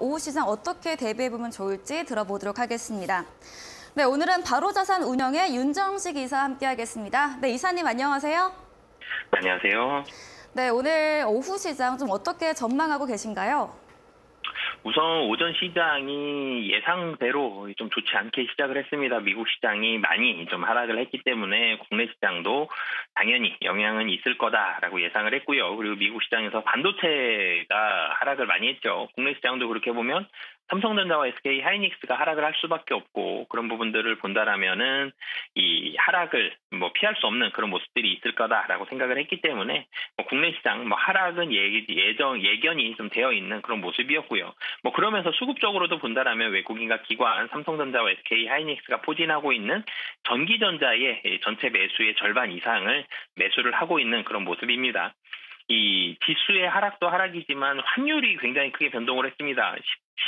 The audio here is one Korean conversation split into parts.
오후 시장 어떻게 대비해보면 좋을지 들어보도록 하겠습니다. 네, 오늘은 바로자산 운영의 윤정식 이사와 함께하겠습니다. 네, 이사님 안녕하세요. 안녕하세요. 네, 오늘 오후 시장 좀 어떻게 전망하고 계신가요? 우선 오전 시장이 예상대로 좀 좋지 않게 시작을 했습니다. 미국 시장이 많이 좀 하락을 했기 때문에 국내 시장도 당연히 영향은 있을 거다라고 예상을 했고요. 그리고 미국 시장에서 반도체가 하락을 많이 했죠. 국내 시장도 그렇게 보면 삼성전자와 SK하이닉스가 하락을 할 수밖에 없고 그런 부분들을 본다라면은 이 하락을 뭐 피할 수 없는 그런 모습들이 있을 거다라고 생각을 했기 때문에 뭐 국내 시장 뭐 하락은 예견이 좀 되어 있는 그런 모습이었고요. 뭐 그러면서 수급적으로도 본다라면 외국인과 기관 삼성전자와 SK하이닉스가 포진하고 있는 전기전자의 전체 매수의 절반 이상을 매수를 하고 있는 그런 모습입니다. 이 지수의 하락도 하락이지만 환율이 굉장히 크게 변동을 했습니다.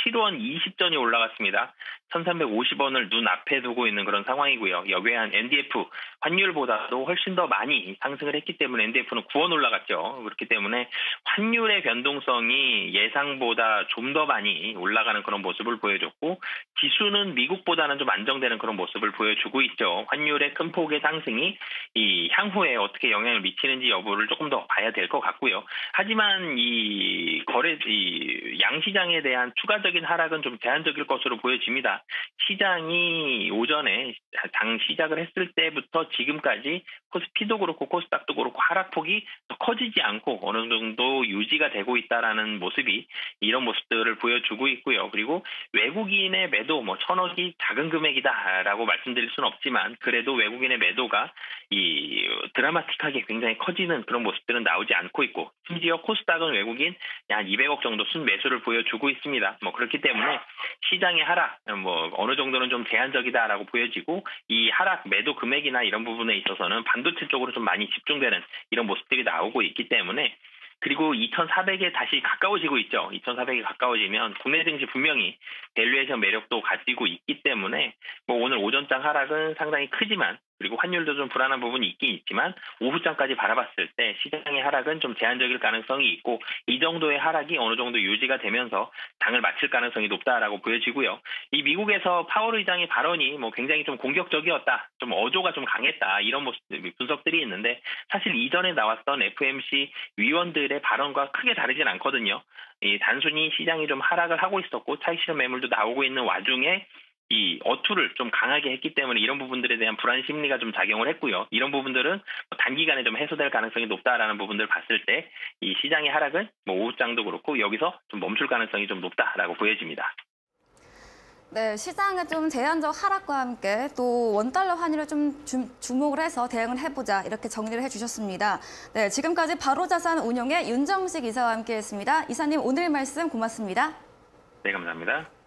7원 20전이 올라갔습니다. 1,350원을 눈앞에 두고 있는 그런 상황이고요. 여기에한 NDF 환율보다도 훨씬 더 많이 상승을 했기 때문에 NDF는 9원 올라갔죠. 그렇기 때문에 환율의 변동성이 예상보다 좀 더 많이 올라가는 그런 모습을 보여줬고 지수는 미국보다는 좀 안정되는 그런 모습을 보여주고 있죠. 환율의 큰 폭의 상승이 이 향후에 어떻게 영향을 미치는지 여부를 조금 더 봐야 될 것 같고요. 하지만 이 양시장에 대한 추가적인 하락은 좀 제한적일 것으로 보여집니다. 시장이 오전에 장 시작을 했을 때부터 지금까지 코스피도 그렇고 코스닥도 그렇고 하락폭이 커지지 않고 어느 정도 유지가 되고 있다라는 모습이 이런 모습들을 보여주고 있고요. 그리고 외국인의 매도 뭐 1,000억이 작은 금액이다라고 말씀드릴 수는 없지만 그래도 외국인의 매도가 이 드라마틱하게 굉장히 커지는 그런 모습들은 나오지 않고 있고 심지어 코스닥은 외국인 한 200억 정도 순매수를 보여주고 있습니다. 뭐 그렇기 때문에 시장의 하락 뭐 어느 정도는 좀 제한적이다라고 보여지고 이 하락 매도 금액이나 이런 부분에 있어서는 반도체 쪽으로 좀 많이 집중되는 이런 모습들이 나오고 있기 때문에 그리고 2,400에 다시 가까워지고 있죠. 2,400에 가까워지면 국내 증시 분명히 밸류에이션 매력도 가지고 있기 때문에 뭐 오늘 오전장 하락은 상당히 크지만 그리고 환율도 좀 불안한 부분이 있긴 있지만 오후장까지 바라봤을 때 시장의 하락은 좀 제한적일 가능성이 있고 이 정도의 하락이 어느 정도 유지가 되면서 장을 마칠 가능성이 높다라고 보여지고요. 이 미국에서 파월 의장의 발언이 뭐 굉장히 좀 공격적이었다, 좀 어조가 좀 강했다 이런 모습 분석들이 있는데 사실 이전에 나왔던 FOMC 위원들의 발언과 크게 다르진 않거든요. 이 단순히 시장이 좀 하락을 하고 있었고 차익 실현 매물도 나오고 있는 와중에 이 어투를 좀 강하게 했기 때문에 이런 부분들에 대한 불안 심리가 좀 작용을 했고요. 이런 부분들은 단기간에 좀 해소될 가능성이 높다라는 부분들을 봤을 때 이 시장의 하락은 뭐 오후장도 그렇고 여기서 좀 멈출 가능성이 좀 높다라고 보여집니다. 네, 시장의 좀 제한적 하락과 함께 또 원달러 환율을 좀 주목을 해서 대응을 해보자 이렇게 정리를 해주셨습니다. 네, 지금까지 바로자산 운용의 윤정식 이사와 함께했습니다. 이사님 오늘 말씀 고맙습니다. 네, 감사합니다.